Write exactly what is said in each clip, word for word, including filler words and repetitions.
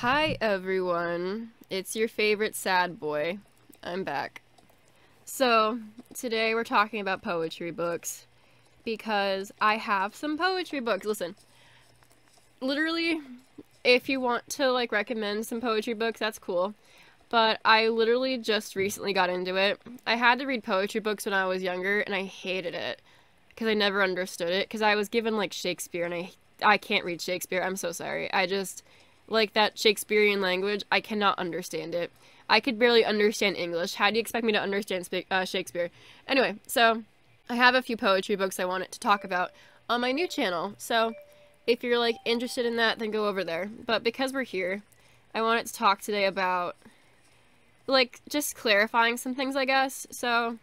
Hi everyone, it's your favorite sad boy. I'm back. So today we're talking about poetry books because I have some poetry books. Listen, literally if you want to like recommend some poetry books, that's cool, but I literally just recently got into it. I had to read poetry books when I was younger and I hated it because I never understood it because I was given like Shakespeare and I, I can't read Shakespeare. I'm so sorry. I just... Like, that Shakespearean language, I cannot understand it. I could barely understand English. How do you expect me to understand uh, Shakespeare? Anyway, so I have a few poetry books I wanted to talk about on my new channel. So if you're, like, interested in that, then go over there. But because we're here, I wanted to talk today about, like, just clarifying some things, I guess. So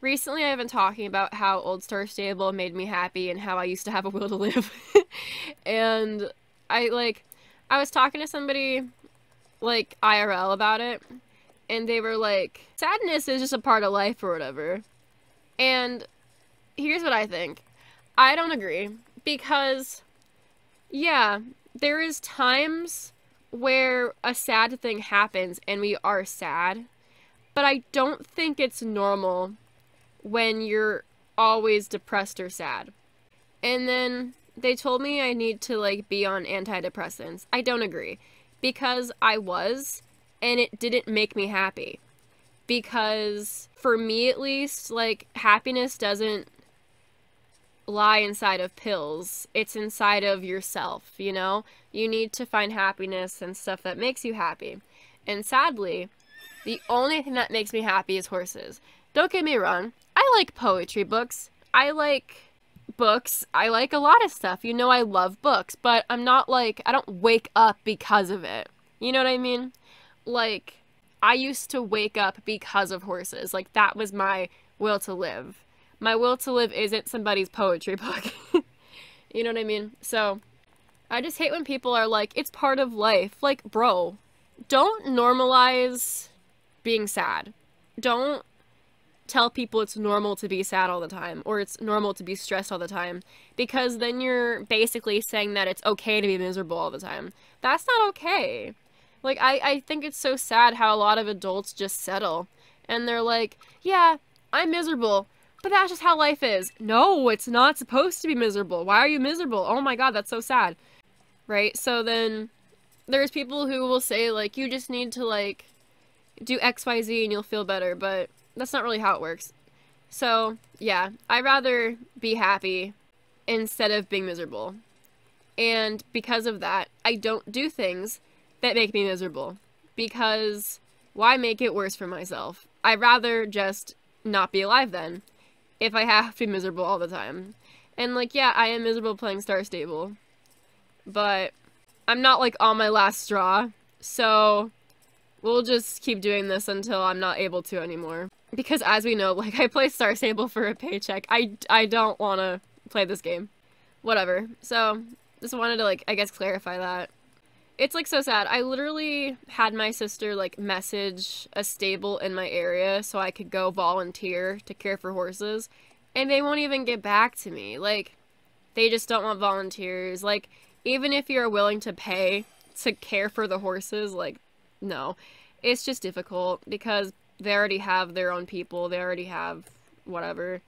recently I've been talking about how Old Star Stable made me happy and how I used to have a will to live. And I, like... I was talking to somebody, like, I R L about it, and they were like, sadness is just a part of life or whatever. And here's what I think. I don't agree, because, yeah, there is times where a sad thing happens and we are sad, but I don't think it's normal when you're always depressed or sad. And then... they told me I need to, like, be on antidepressants. I don't agree. Because I was, and it didn't make me happy. Because, for me at least, like, happiness doesn't lie inside of pills. It's inside of yourself, you know? You need to find happiness and stuff that makes you happy. And sadly, the only thing that makes me happy is horses. Don't get me wrong. I like poetry books. I like... books. I like a lot of stuff. You know I love books, but I'm not like, I don't wake up because of it. You know what I mean? Like, I used to wake up because of horses. Like, that was my will to live. My will to live isn't somebody's poetry book. You know what I mean? So, I just hate when people are like, it's part of life. Like, bro, don't normalize being sad. Don't tell people it's normal to be sad all the time, or it's normal to be stressed all the time, because then you're basically saying that it's okay to be miserable all the time. That's not okay. Like, I, I think it's so sad how a lot of adults just settle, and they're like, yeah, I'm miserable, but that's just how life is. No, it's not supposed to be miserable. Why are you miserable? Oh my god, that's so sad. Right? So then, there's people who will say, like, you just need to, like, do X Y Z and you'll feel better, but that's not really how it works. So, yeah, I'd rather be happy instead of being miserable. And because of that, I don't do things that make me miserable. Because why make it worse for myself? I'd rather just not be alive then, if I have to be miserable all the time. And, like, yeah, I am miserable playing Star Stable. But I'm not, like, on my last straw. So... we'll just keep doing this until I'm not able to anymore. Because as we know, like, I play Star Stable for a paycheck. I, I don't want to play this game. Whatever. So, just wanted to, like, I guess clarify that. It's, like, so sad. I literally had my sister, like, message a stable in my area so I could go volunteer to care for horses. And they won't even get back to me. Like, they just don't want volunteers. Like, even if you're willing to pay to care for the horses, like, no, it's just difficult because they already have their own people, they already have whatever.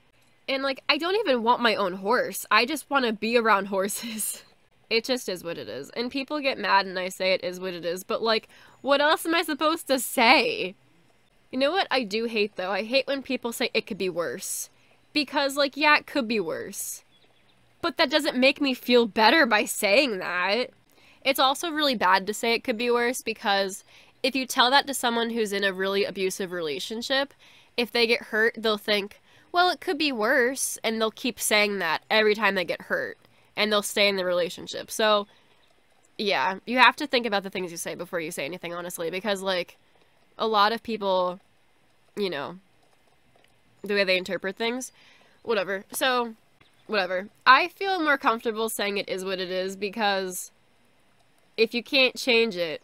And, like, I don't even want my own horse. I just want to be around horses. It just is what it is. And people get mad and I say it is what it is, but, like, what else am I supposed to say? You know what I do hate, though? I hate when people say it could be worse. Because, like, yeah, it could be worse. But that doesn't make me feel better by saying that. It's also really bad to say it could be worse because if you tell that to someone who's in a really abusive relationship, if they get hurt, they'll think, well, it could be worse, and they'll keep saying that every time they get hurt, and they'll stay in the relationship. So, yeah, you have to think about the things you say before you say anything, honestly, because, like, a lot of people, you know, the way they interpret things, whatever. So, whatever. I feel more comfortable saying it is what it is because... if you can't change it,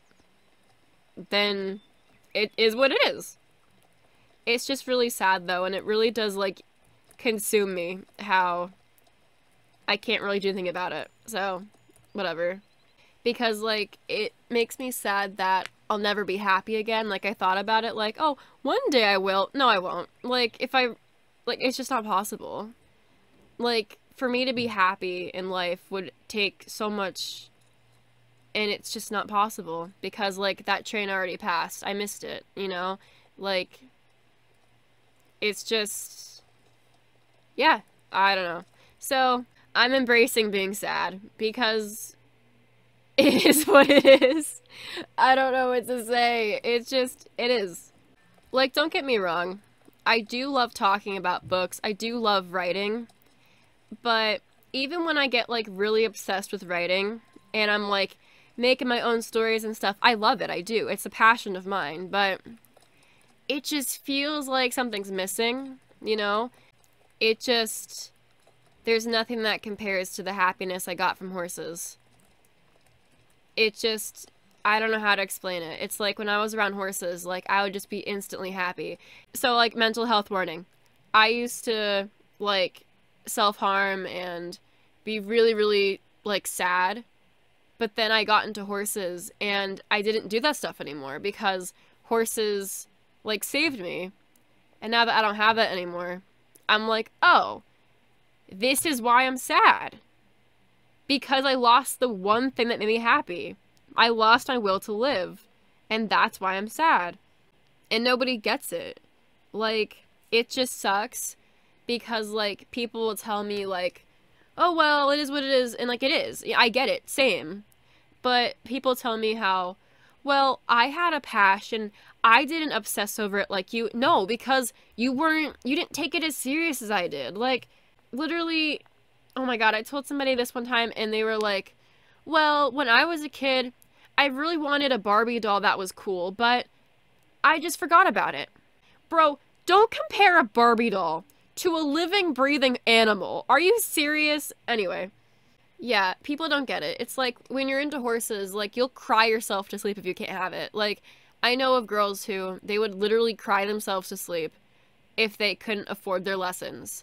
then it is what it is. It's just really sad, though, and it really does, like, consume me how I can't really do anything about it. So, whatever. because, like, it makes me sad that I'll never be happy again. Like, I thought about it, like, oh, one day I will. No, I won't. Like, if I, like, it's just not possible. Like, for me to be happy in life would take so much, and it's just not possible, because, like, that train already passed. I missed it, you know? Like, it's just, yeah, I don't know. So, I'm embracing being sad, because it is what it is. I don't know what to say. It's just, it is. Like, don't get me wrong. I do love talking about books. I do love writing. But even when I get, like, really obsessed with writing, and I'm, like, making my own stories and stuff, I love it. I do. It's a passion of mine. But it just feels like something's missing, you know? It just, there's nothing that compares to the happiness I got from horses. It just, I don't know how to explain it. It's like when I was around horses, like, I would just be instantly happy. So, like, mental health warning. I used to, like, self-harm and be really, really, like, sad. But then I got into horses, and I didn't do that stuff anymore, because horses, like, saved me. And now that I don't have that anymore, I'm like, oh, this is why I'm sad. Because I lost the one thing that made me happy. I lost my will to live. And that's why I'm sad. And nobody gets it. Like, it just sucks. Because, like, people will tell me, like, oh, well, it is what it is. And, like, it is. I get it. Same. But people tell me how, well, I had a passion. I didn't obsess over it like you. No, because you weren't, you didn't take it as serious as I did. Like, literally, oh my god, I told somebody this one time, and they were like, well, when I was a kid, I really wanted a Barbie doll that was cool, but I just forgot about it. Bro, don't compare a Barbie doll to a living, breathing animal. Are you serious? Anyway, yeah, people don't get it. It's like, when you're into horses, like, you'll cry yourself to sleep if you can't have it. Like, I know of girls who, they would literally cry themselves to sleep if they couldn't afford their lessons.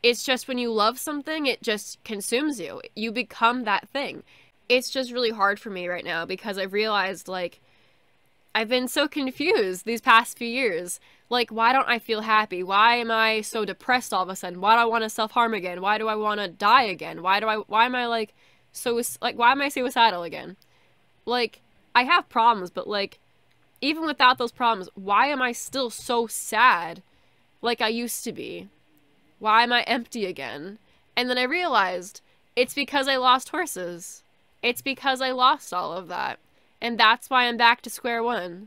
It's just when you love something, it just consumes you. You become that thing. It's just really hard for me right now, because I've realized, like, I've been so confused these past few years. Like, why don't I feel happy? Why am I so depressed all of a sudden? Why do I want to self-harm again? Why do I want to die again? Why do I, why am I, like, so, like, why am I suicidal again? Like, I have problems, but, like, even without those problems, why am I still so sad like I used to be? Why am I empty again? And then I realized, it's because I lost horses. It's because I lost all of that. And that's why I'm back to square one.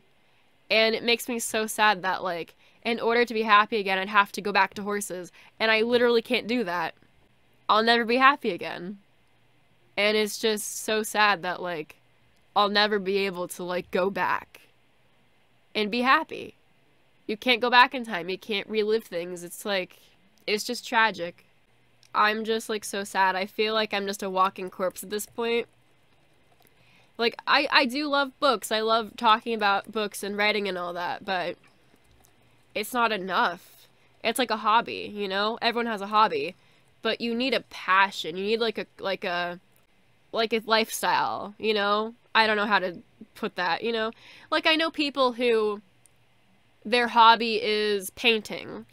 And it makes me so sad that, like, in order to be happy again, I'd have to go back to horses. And I literally can't do that. I'll never be happy again. And it's just so sad that, like, I'll never be able to, like, go back and be happy. You can't go back in time. You can't relive things. It's like, it's just tragic. I'm just, like, so sad. I feel like I'm just a walking corpse at this point. Like, I, I do love books. I love talking about books and writing and all that, but it's not enough. It's like a hobby, you know? Everyone has a hobby, but you need a passion. You need, like, a, like a, like a lifestyle, you know? I don't know how to put that, you know? Like, I know people who, their hobby is painting,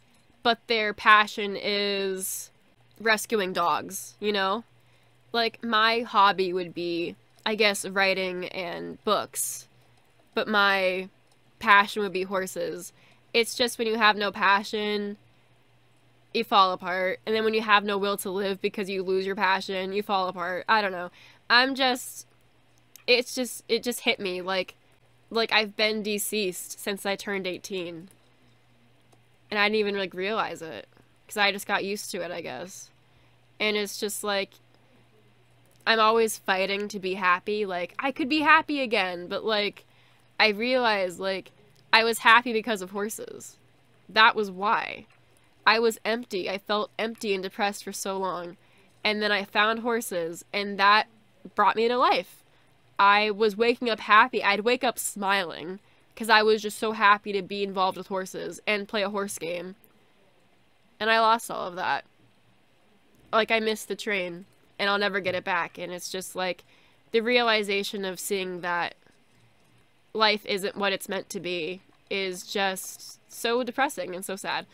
but their passion is rescuing dogs, you know? Like, my hobby would be, I guess, writing and books, but my passion would be horses. It's just when you have no passion, you fall apart, and then when you have no will to live because you lose your passion, you fall apart. I don't know. I'm just, it's just, it just hit me, like, like I've been deceased since I turned eighteen. And I didn't even, like, realize it. Because I just got used to it, I guess. And it's just, like, I'm always fighting to be happy. Like, I could be happy again. But, like, I realized, like, I was happy because of horses. That was why. I was empty. I felt empty and depressed for so long. And then I found horses. And that brought me to life. I was waking up happy. I'd wake up smiling. Because I was just so happy to be involved with horses and play a horse game. And I lost all of that. Like, I missed the train. And I'll never get it back. And it's just like, the realization of seeing that life isn't what it's meant to be is just so depressing and so sad.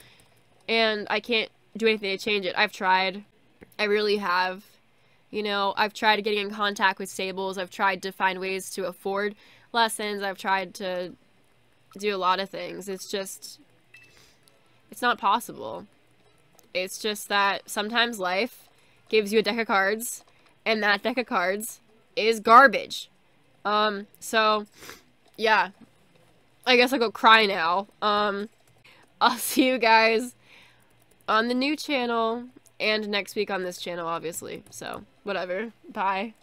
And I can't do anything to change it. I've tried. I really have. You know, I've tried getting in contact with stables. I've tried to find ways to afford lessons. I've tried to do a lot of things. It's just, it's not possible. It's just that sometimes life gives you a deck of cards, and that deck of cards is garbage. Um, so, yeah. I guess I'll go cry now. Um, I'll see you guys on the new channel, and next week on this channel, obviously. So, whatever. Bye.